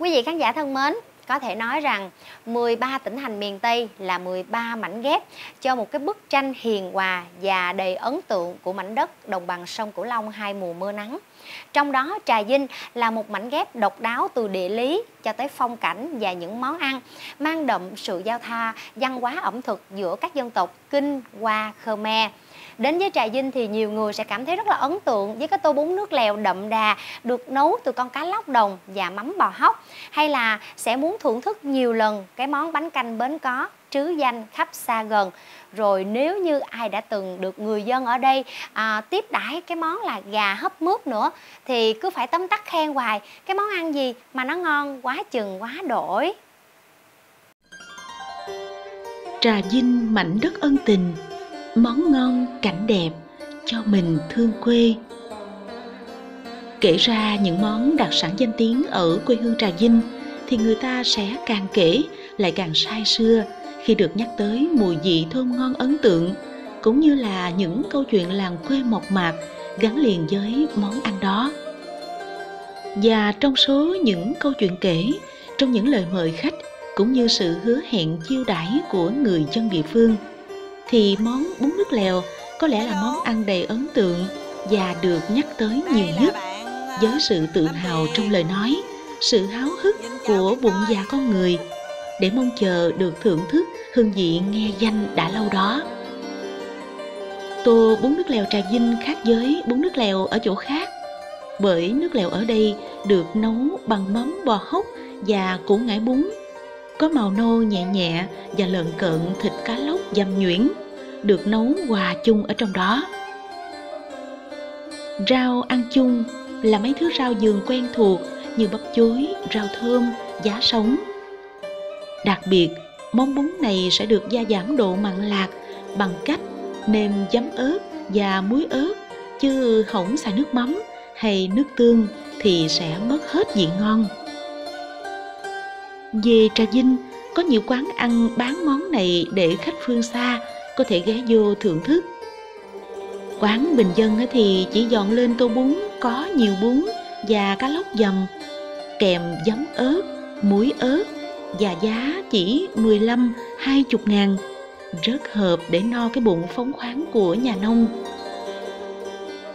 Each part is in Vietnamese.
Quý vị khán giả thân mến, có thể nói rằng 13 tỉnh thành miền Tây là 13 mảnh ghép cho một cái bức tranh hiền hòa và đầy ấn tượng của mảnh đất đồng bằng sông Cửu Long hai mùa mưa nắng. Trong đó Trà Vinh là một mảnh ghép độc đáo từ địa lý cho tới phong cảnh và những món ăn, mang đậm sự giao thoa văn hóa ẩm thực giữa các dân tộc Kinh, Hoa, Khmer. Đến với Trà Vinh thì nhiều người sẽ cảm thấy rất là ấn tượng với cái tô bún nước lèo đậm đà được nấu từ con cá lóc đồng và mắm bò hóc, hay là sẽ muốn thưởng thức nhiều lần cái món bánh canh Bến Có trứ danh khắp xa gần. Rồi nếu như ai đã từng được người dân ở đây tiếp đãi cái món là gà hấp mướp nữa thì cứ phải tấm tắc khen hoài, cái món ăn gì mà nó ngon quá chừng quá đổi. Trà Vinh mảnh đất ân tình, món ngon cảnh đẹp cho mình thương quê. Kể ra những món đặc sản danh tiếng ở quê hương Trà Vinh thì người ta sẽ càng kể lại càng say sưa khi được nhắc tới mùi vị thơm ngon ấn tượng, cũng như là những câu chuyện làng quê mộc mạc gắn liền với món ăn đó. Và trong số những câu chuyện kể, trong những lời mời khách cũng như sự hứa hẹn chiêu đãi của người dân địa phương, thì món bún nước lèo có lẽ là món ăn đầy ấn tượng và được nhắc tới nhiều nhất, với sự tự hào trong lời nói, sự háo hức của bụng dạ con người để mong chờ được thưởng thức hương vị nghe danh đã lâu đó. Tô bún nước lèo Trà Vinh khác với bún nước lèo ở chỗ khác, bởi nước lèo ở đây được nấu bằng mắm bò hốc và củ ngải bún, có màu nâu nhẹ nhẹ và lợn cợn thịt cá lóc dầm nhuyễn, được nấu hòa chung ở trong đó. Rau ăn chung là mấy thứ rau vườn quen thuộc như bắp chuối, rau thơm, giá sống. Đặc biệt, món bún này sẽ được gia giảm độ mặn lạc bằng cách nêm giấm ớt và muối ớt, chứ không xài nước mắm hay nước tương thì sẽ mất hết vị ngon. Về Trà Vinh, có nhiều quán ăn bán món này để khách phương xa có thể ghé vô thưởng thức. Quán bình dân thì chỉ dọn lên tô bún có nhiều bún và cá lóc dầm, kèm giấm ớt, muối ớt, và giá chỉ 15-20 ngàn, rất hợp để no cái bụng phóng khoáng của nhà nông.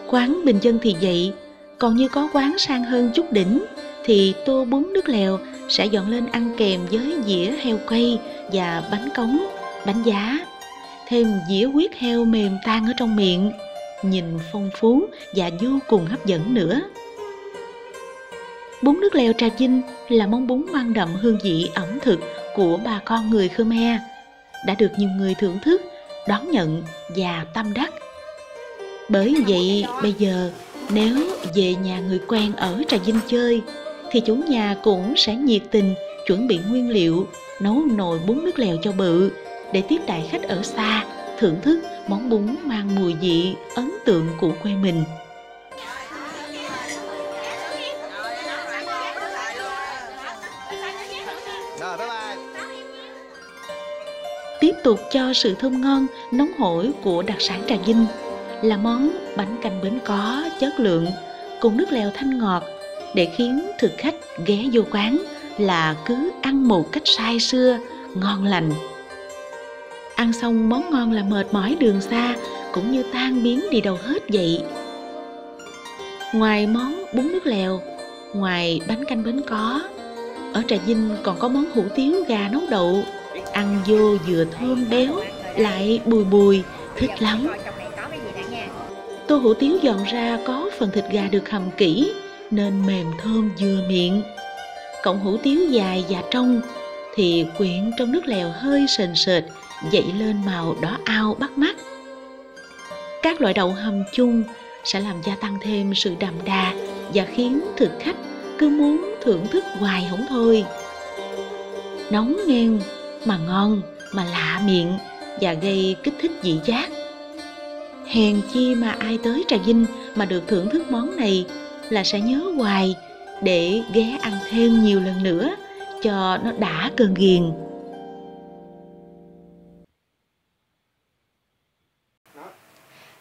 Quán bình dân thì vậy, còn như có quán sang hơn chút đỉnh thì tô bún nước lèo sẽ dọn lên ăn kèm với dĩa heo quay và bánh cống, bánh giá, thêm dĩa huyết heo mềm tan ở trong miệng, nhìn phong phú và vô cùng hấp dẫn nữa. Bún nước lèo Trà Vinh là món bún mang đậm hương vị ẩm thực của bà con người Khmer, đã được nhiều người thưởng thức, đón nhận và tâm đắc. Bởi vậy, bây giờ nếu về nhà người quen ở Trà Vinh chơi, thì chủ nhà cũng sẽ nhiệt tình chuẩn bị nguyên liệu, nấu nồi bún nước lèo cho bự để tiếp đãi khách ở xa thưởng thức món bún mang mùi vị ấn tượng của quê mình. Tiếp tục cho sự thơm ngon, nóng hổi của đặc sản Trà Vinh là món bánh canh Bến Có chất lượng cùng nước lèo thanh ngọt, để khiến thực khách ghé vô quán là cứ ăn một cách say sưa, ngon lành. Ăn xong món ngon là mệt mỏi đường xa cũng như tan biến đi đâu hết vậy. Ngoài món bún nước lèo, ngoài bánh canh Bến Có, ở Trà Vinh còn có món hủ tiếu gà nấu đậu, ăn vô vừa thơm béo lại bùi bùi, thích lắm. Tô hủ tiếu dọn ra có phần thịt gà được hầm kỹ nên mềm thơm vừa miệng, cộng hủ tiếu dài và trong thì quyện trong nước lèo hơi sền sệt, dậy lên màu đỏ ao bắt mắt. Các loại đậu hầm chung sẽ làm gia tăng thêm sự đậm đà và khiến thực khách cứ muốn thưởng thức hoài không thôi. Nóng ngang mà ngon, mà lạ miệng và gây kích thích vị giác. Hèn chi mà ai tới Trà Vinh mà được thưởng thức món này là sẽ nhớ hoài, để ghé ăn thêm nhiều lần nữa cho nó đã cơn ghiền.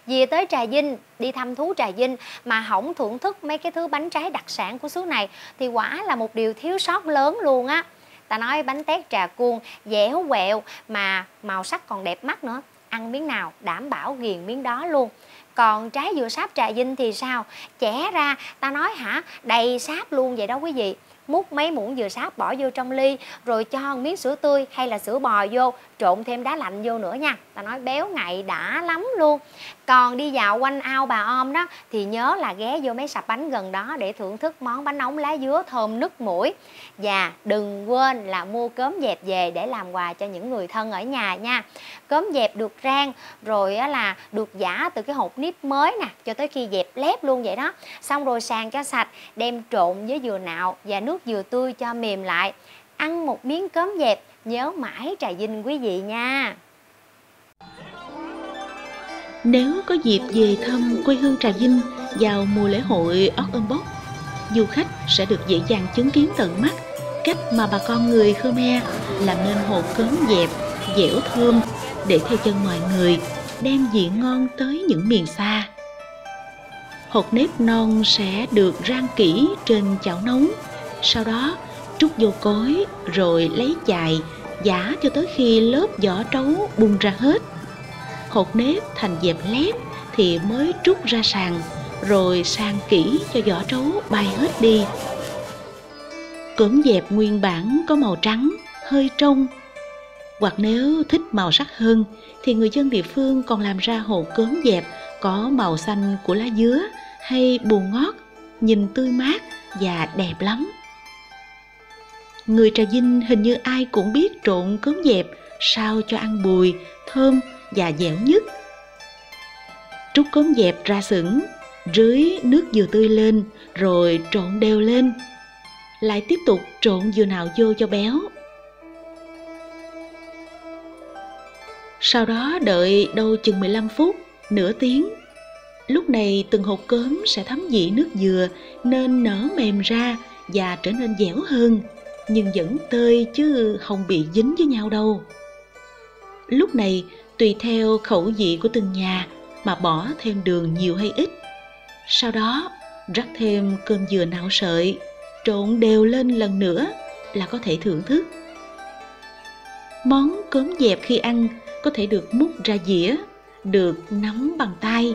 về tới Trà Vinh, đi thăm thú Trà Vinh mà không thưởng thức mấy cái thứ bánh trái đặc sản của xứ này thì quả là một điều thiếu sót lớn luôn á. Ta nói bánh tét Trà Cuông dẻo quẹo mà màu sắc còn đẹp mắt nữa, ăn miếng nào đảm bảo ghiền miếng đó luôn. Còn trái dừa sáp Trà Vinh thì sao? Chẻ ra ta nói hả, đầy sáp luôn vậy đó quý vị. Múc mấy muỗng dừa sáp bỏ vô trong ly, rồi cho miếng sữa tươi hay là sữa bò vô, trộn thêm đá lạnh vô nữa nha. Ta nói béo ngậy đã lắm luôn. Còn đi dạo quanh ao Bà Om đó thì nhớ là ghé vô mấy sạp bánh gần đó để thưởng thức món bánh ống lá dứa thơm nứt mũi. Và đừng quên là mua cốm dẹp về để làm quà cho những người thân ở nhà nha. Cốm dẹp được rang rồi là được giã từ cái hộp nếp mới nè, cho tới khi dẹp lép luôn vậy đó. Xong rồi sàng cho sạch, đem trộn với dừa nạo và nước dừa tươi cho mềm lại. Ăn một miếng cốm dẹp nhớ mãi Trà Vinh quý vị nha. Nếu có dịp về thăm quê hương Trà Vinh vào mùa lễ hội Ót Ôm Bốc, du khách sẽ được dễ dàng chứng kiến tận mắt cách mà bà con người Khmer làm nên hột cốm dẹp dẻo thơm để theo chân mọi người đem vị ngon tới những miền xa. Hột nếp non sẽ được rang kỹ trên chảo nóng, sau đó trút vô cối rồi lấy chài giã cho tới khi lớp vỏ trấu bung ra hết. Hột nếp thành dẹp lép thì mới trút ra sàng, rồi sàng kỹ cho vỏ trấu bay hết đi. Cốm dẹp nguyên bản có màu trắng, hơi trong. Hoặc nếu thích màu sắc hơn thì người dân địa phương còn làm ra hột cốm dẹp có màu xanh của lá dứa hay bồ ngót, nhìn tươi mát và đẹp lắm. Người Trà Vinh hình như ai cũng biết trộn cốm dẹp sao cho ăn bùi, thơm và dẻo nhất. Trút cốm dẹp ra xửng, rưới nước dừa tươi lên rồi trộn đều lên. Lại tiếp tục trộn dừa nạo vô cho béo. Sau đó đợi đâu chừng 15 phút, nửa tiếng. Lúc này từng hột cốm sẽ thấm vị nước dừa nên nở mềm ra và trở nên dẻo hơn, nhưng vẫn tơi chứ không bị dính với nhau đâu. Lúc này tùy theo khẩu vị của từng nhà mà bỏ thêm đường nhiều hay ít. Sau đó rắc thêm cơm dừa nạo sợi, trộn đều lên lần nữa là có thể thưởng thức. Món cốm dẹp khi ăn có thể được múc ra dĩa, được nắm bằng tay,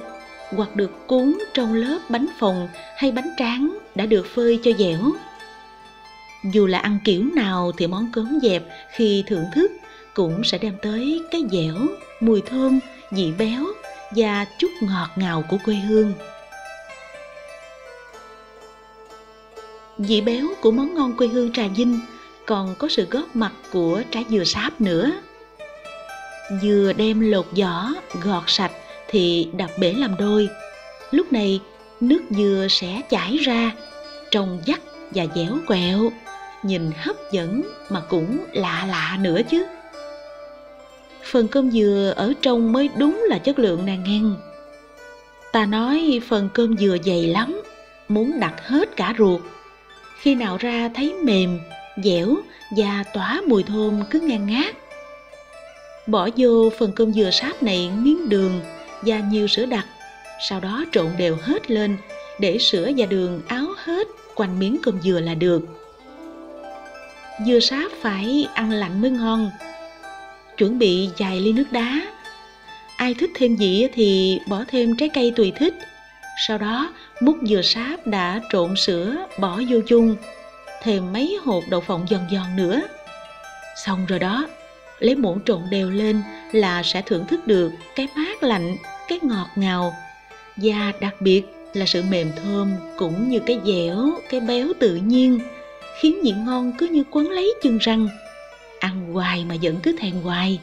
hoặc được cuốn trong lớp bánh phồng hay bánh tráng đã được phơi cho dẻo. Dù là ăn kiểu nào thì món cốm dẹp khi thưởng thức cũng sẽ đem tới cái dẻo, mùi thơm, vị béo và chút ngọt ngào của quê hương. Vị béo của món ngon quê hương Trà Vinh còn có sự góp mặt của trái dừa sáp nữa. Dừa đem lột vỏ, gọt sạch thì đập bể làm đôi. Lúc này nước dừa sẽ chảy ra, trong vắt và dẻo quẹo, nhìn hấp dẫn mà cũng lạ lạ nữa chứ. Phần cơm dừa ở trong mới đúng là chất lượng nàng ngang. Ta nói phần cơm dừa dày lắm, muốn đặt hết cả ruột. Khi nào ra thấy mềm, dẻo và tỏa mùi thơm cứ ngang ngát. Bỏ vô phần cơm dừa sáp này miếng đường và nhiều sữa đặc, sau đó trộn đều hết lên để sữa và đường áo hết quanh miếng cơm dừa là được. Dừa sáp phải ăn lạnh mới ngon. Chuẩn bị vài ly nước đá. Ai thích thêm dĩa thì bỏ thêm trái cây tùy thích. Sau đó múc dừa sáp đã trộn sữa bỏ vô chung, thêm mấy hột đậu phộng giòn giòn nữa. Xong rồi đó, lấy muỗng trộn đều lên là sẽ thưởng thức được cái mát lạnh, cái ngọt ngào, và đặc biệt là sự mềm thơm cũng như cái dẻo, cái béo tự nhiên, khiến vị ngon cứ như quấn lấy chân răng. Ăn hoài mà vẫn cứ thèm hoài.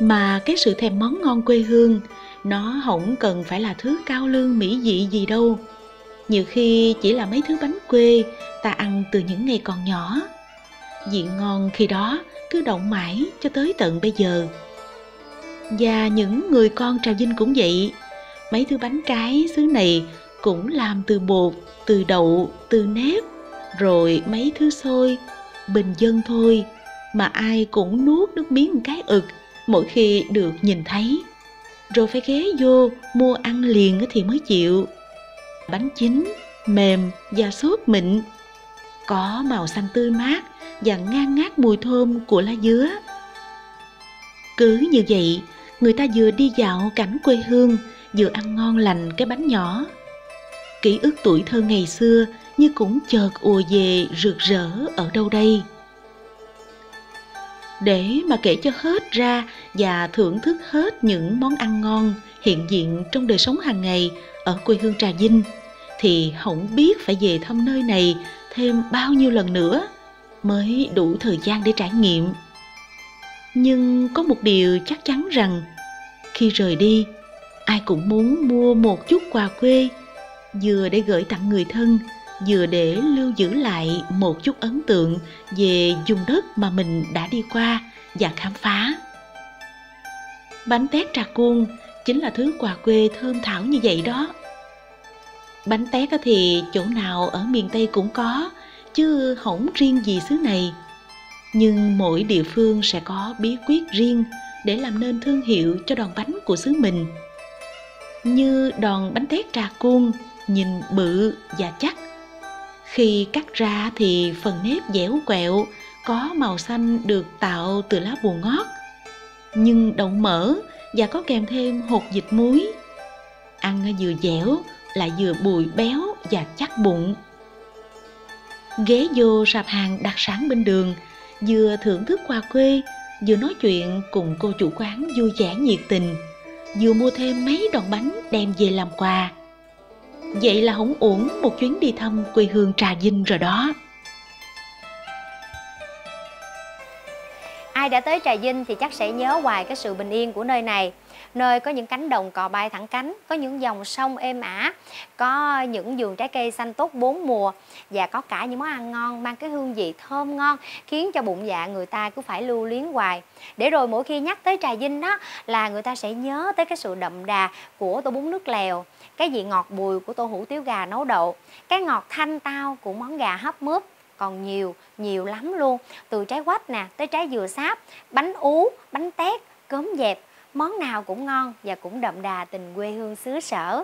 Mà cái sự thèm món ngon quê hương, nó không cần phải là thứ cao lương mỹ vị gì đâu. Nhiều khi chỉ là mấy thứ bánh quê ta ăn từ những ngày còn nhỏ. Vị ngon khi đó cứ đọng mãi cho tới tận bây giờ. Và những người con Trà Vinh cũng vậy. Mấy thứ bánh trái xứ này cũng làm từ bột, từ đậu, từ nếp, rồi mấy thứ xôi bình dân thôi mà ai cũng nuốt nước miếng một cái ực mỗi khi được nhìn thấy, rồi phải ghé vô mua ăn liền thì mới chịu. Bánh chín, mềm và xốp mịn, có màu xanh tươi mát và ngan ngát mùi thơm của lá dứa. Cứ như vậy, người ta vừa đi dạo cảnh quê hương, vừa ăn ngon lành cái bánh nhỏ. Ký ức tuổi thơ ngày xưa như cũng chợt ùa về rực rỡ ở đâu đây. Để mà kể cho hết ra và thưởng thức hết những món ăn ngon hiện diện trong đời sống hàng ngày ở quê hương Trà Vinh, thì không biết phải về thăm nơi này thêm bao nhiêu lần nữa mới đủ thời gian để trải nghiệm. Nhưng có một điều chắc chắn rằng khi rời đi, ai cũng muốn mua một chút quà quê, vừa để gửi tặng người thân, vừa để lưu giữ lại một chút ấn tượng về vùng đất mà mình đã đi qua và khám phá. Bánh tét trà cuôn chính là thứ quà quê thơm thảo như vậy đó. Bánh tét thì chỗ nào ở miền Tây cũng có, chứ không riêng gì xứ này. Nhưng mỗi địa phương sẽ có bí quyết riêng để làm nên thương hiệu cho đòn bánh của xứ mình. Như đòn bánh tét trà cuôn nhìn bự và chắc, khi cắt ra thì phần nếp dẻo quẹo, có màu xanh được tạo từ lá bùa ngót, nhưng đậu mỡ và có kèm thêm hột vịt muối. Ăn vừa dẻo lại vừa bùi béo và chắc bụng. Ghé vô sạp hàng đặc sản bên đường, vừa thưởng thức quà quê, vừa nói chuyện cùng cô chủ quán vui vẻ nhiệt tình, vừa mua thêm mấy đòn bánh đem về làm quà. Vậy là không uổng một chuyến đi thăm quê hương Trà Vinh rồi đó. Ai đã tới Trà Vinh thì chắc sẽ nhớ hoài cái sự bình yên của nơi này. Nơi có những cánh đồng cò bay thẳng cánh, có những dòng sông êm ả, có những vườn trái cây xanh tốt bốn mùa, và có cả những món ăn ngon mang cái hương vị thơm ngon khiến cho bụng dạ người ta cứ phải lưu luyến hoài. Để rồi mỗi khi nhắc tới Trà Vinh đó là người ta sẽ nhớ tới cái sự đậm đà của tô bún nước lèo, cái vị ngọt bùi của tô hủ tiếu gà nấu đậu, cái ngọt thanh tao của món gà hấp mướp. Còn nhiều lắm luôn, từ trái quách nè tới trái dừa sáp, bánh ú, bánh tét, cốm dẹp, món nào cũng ngon và cũng đậm đà tình quê hương xứ sở.